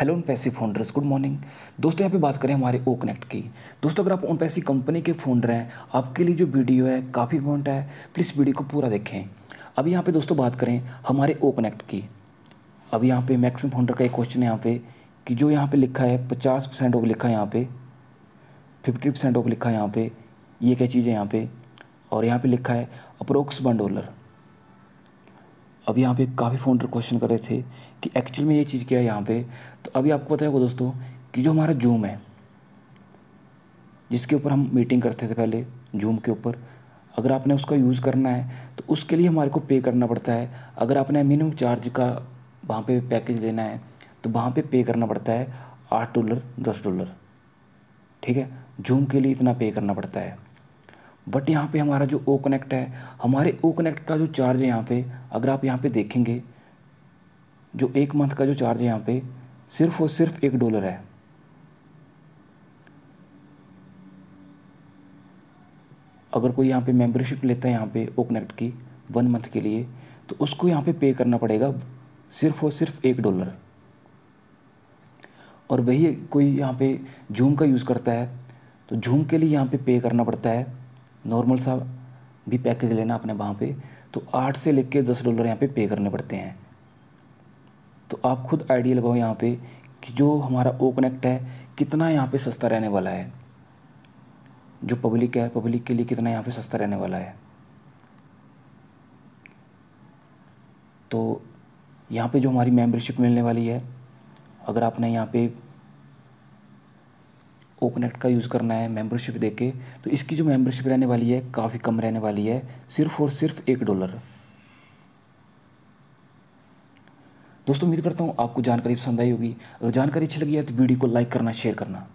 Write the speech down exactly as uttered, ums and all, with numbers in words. Hello on passive founders, good morning दोस्तों। यहाँ पे बात करें हमारे ओ कनेक्ट की। दोस्तों अगर आप ऑन पैसिव कंपनी के फोनडर हैं, आपके लिए जो वीडियो है काफ़ी इंपॉर्टेंट है, प्लीज़ वीडियो को पूरा देखें। अब यहाँ पे दोस्तों बात करें हमारे ओ कनेक्ट की। अब यहाँ पे मैक्सिमम फोनडर का एक क्वेश्चन है यहाँ पे कि जो यहाँ पे लिखा है पचास परसेंट ऑफ लिखा है, यहाँ पे फिफ्टी परसेंट ऑफ लिखा है, यहाँ पे ये क्या चीज़ है यहाँ पे, और यहाँ पे लिखा है अप्रोक्स वन डॉलर। अब यहाँ पे काफ़ी फोनडर क्वेश्चन कर रहे थे कि एक्चुअल में ये चीज़ क्या है यहाँ पे। तो अभी आपको पता होगा दोस्तों कि जो हमारा जूम है जिसके ऊपर हम मीटिंग करते थे पहले, जूम के ऊपर अगर आपने उसका यूज़ करना है तो उसके लिए हमारे को पे करना पड़ता है। अगर आपने मिनिमम चार्ज का वहाँ पे पैकेज लेना है तो वहाँ पे पे करना पड़ता है आठ डॉलर, दस डॉलर, ठीक है। जूम के लिए इतना पे करना पड़ता है। बट यहाँ पे हमारा जो ओ कनेक्ट है, हमारे ओ कनेक्ट का जो चार्ज है यहाँ पे, अगर आप यहाँ पे देखेंगे जो एक मंथ का जो चार्ज है यहाँ पे सिर्फ और सिर्फ एक डॉलर है। अगर कोई यहाँ पे मेंबरशिप लेता है यहाँ पे ओ कनेक्ट की वन मंथ के लिए तो उसको यहाँ पे पे करना पड़ेगा सिर्फ और सिर्फ एक डॉलर। और वही कोई यहाँ पे जूम का यूज़ करता है तो जूम के लिए यहाँ पे पे करना पड़ता है। नॉर्मल सा भी पैकेज लेना आपने वहाँ पे तो आठ से लेके दस डॉलर यहाँ पे पे करने पड़ते हैं। तो आप खुद आइडिया लगाओ यहाँ पे कि जो हमारा ओ कनेक्ट है कितना यहाँ पे सस्ता रहने वाला है, जो पब्लिक है पब्लिक के लिए कितना यहाँ पे सस्ता रहने वाला है। तो यहाँ पे जो हमारी मेंबरशिप मिलने वाली है, अगर आपने यहाँ पे ओ कनेक्ट का यूज़ करना है मेंबरशिप देके, तो इसकी जो मेंबरशिप रहने वाली है काफ़ी कम रहने वाली है, सिर्फ़ और सिर्फ एक डॉलर। दोस्तों उम्मीद करता हूँ आपको जानकारी पसंद आई होगी। अगर जानकारी अच्छी लगी है तो वीडियो को लाइक करना, शेयर करना।